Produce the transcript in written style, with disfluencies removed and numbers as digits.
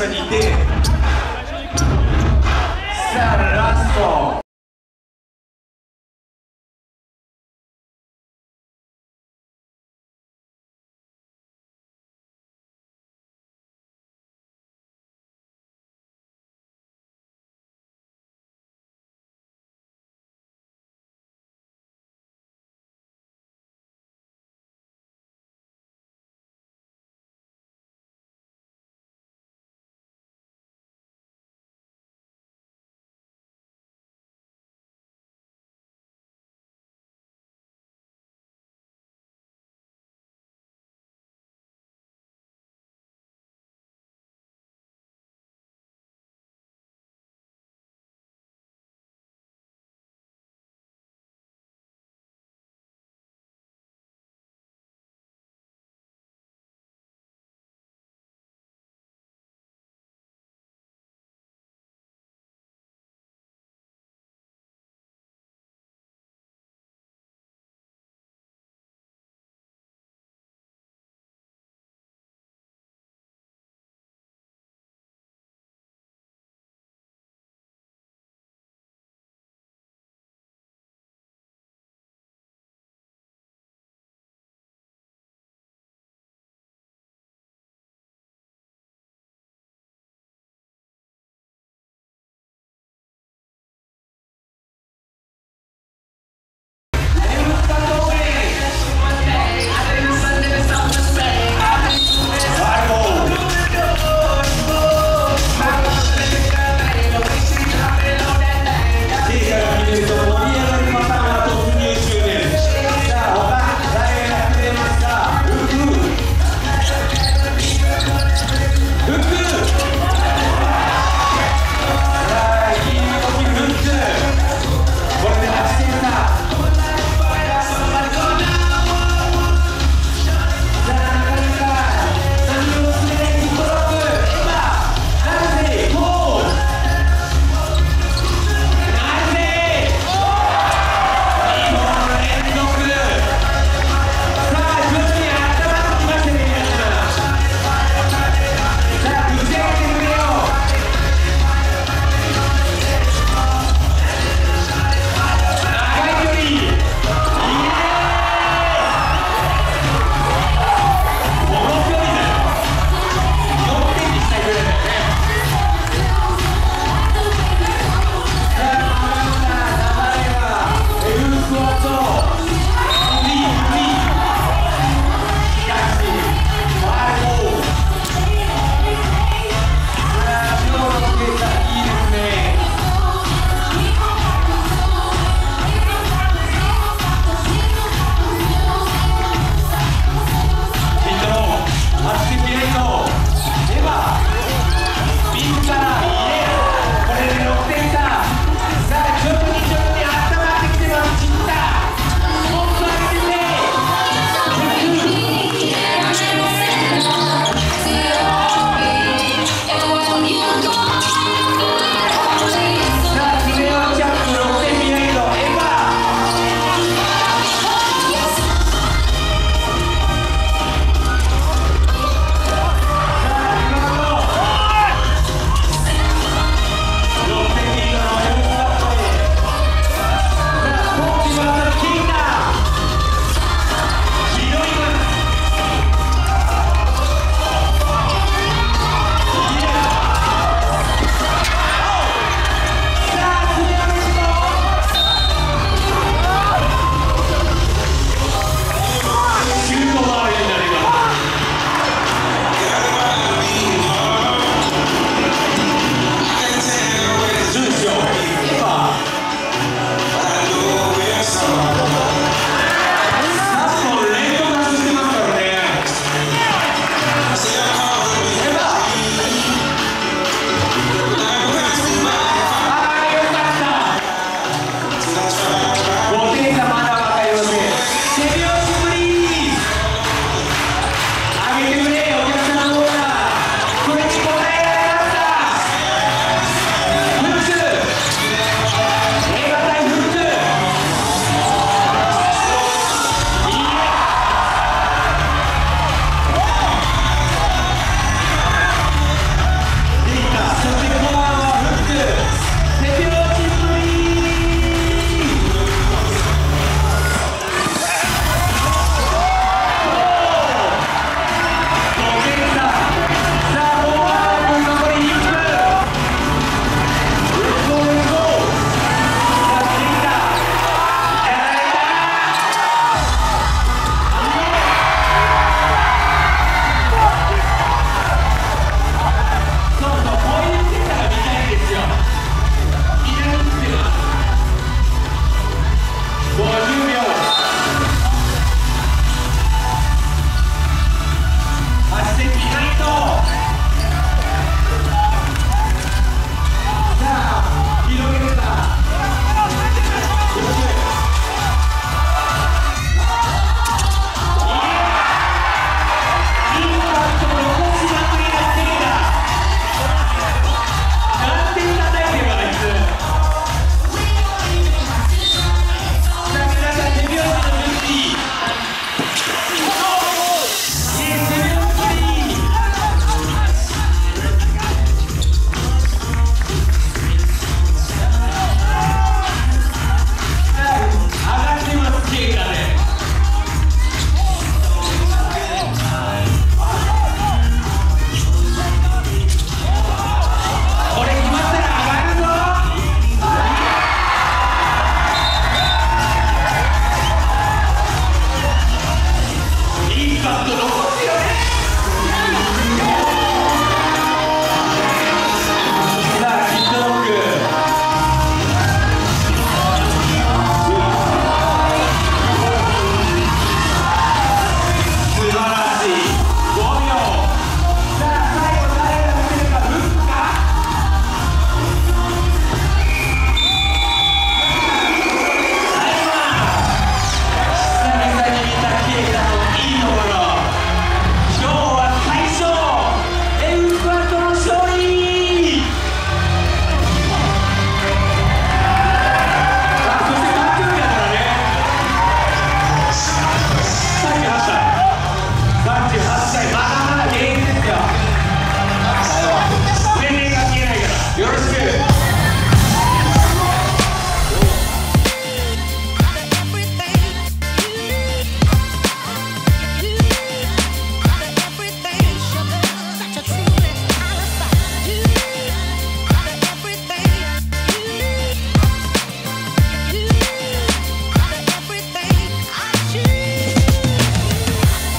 personnalité